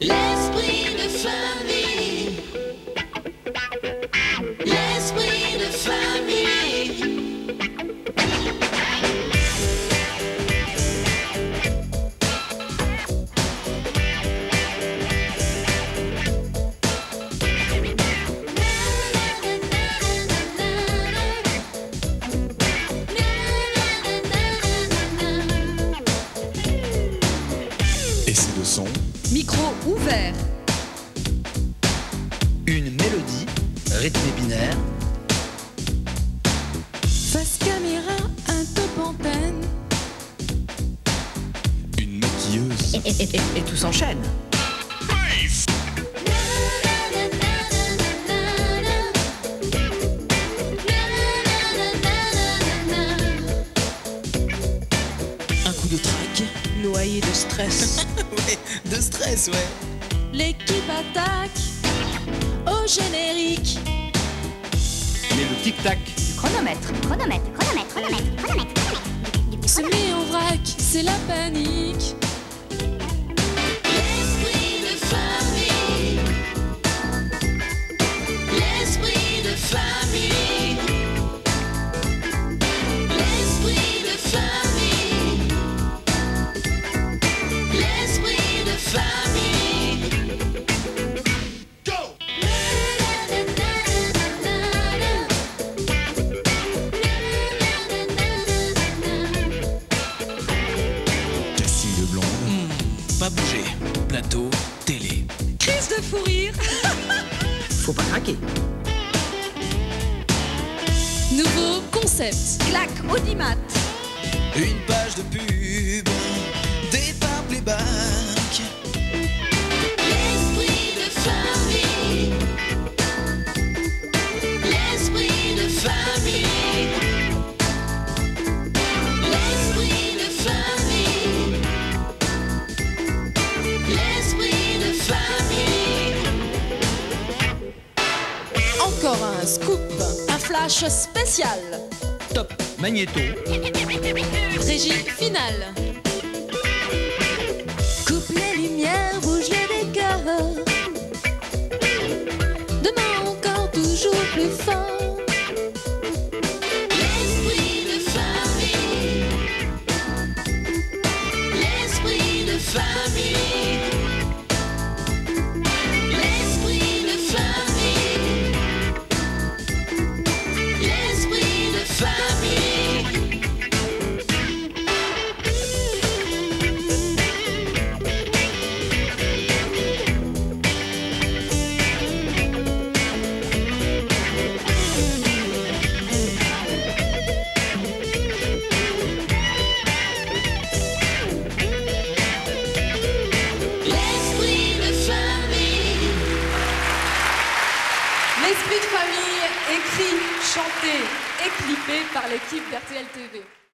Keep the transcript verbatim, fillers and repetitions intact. L'esprit de famille. L'esprit de famille. Et c'est le son. Micro ouvert. Une mélodie, rythme binaire. Face caméra, un top antenne. Une maquilleuse. Et, et, et, et tout s'enchaîne. Un coup de trac. Noyé de stress. De stress, ouais. L'équipe attaque au générique. Mais le tic-tac. Chronomètre, chronomètre, chronomètre, chronomètre, chronomètre, chronomètre. Se met en vrac, c'est la panique. L'esprit de famille. L'esprit de famille. L'esprit de famille. Pas bouger, plateau, télé. Crise de fou rire. Faut pas craquer. Nouveau concept. Clac, audimat. Une page de pub. Départ playback. L'esprit de famille. L'esprit de famille. L'esprit de famille. Encore un scoop, un flash spécial. Top magnéto. Régie finale. Coupe les lumières, bouge les décors. Demain encore toujours plus fort. L'esprit de famille. L'esprit de famille. L'esprit de famille, écrit, chanté et clippé par l'équipe d'R T L T V.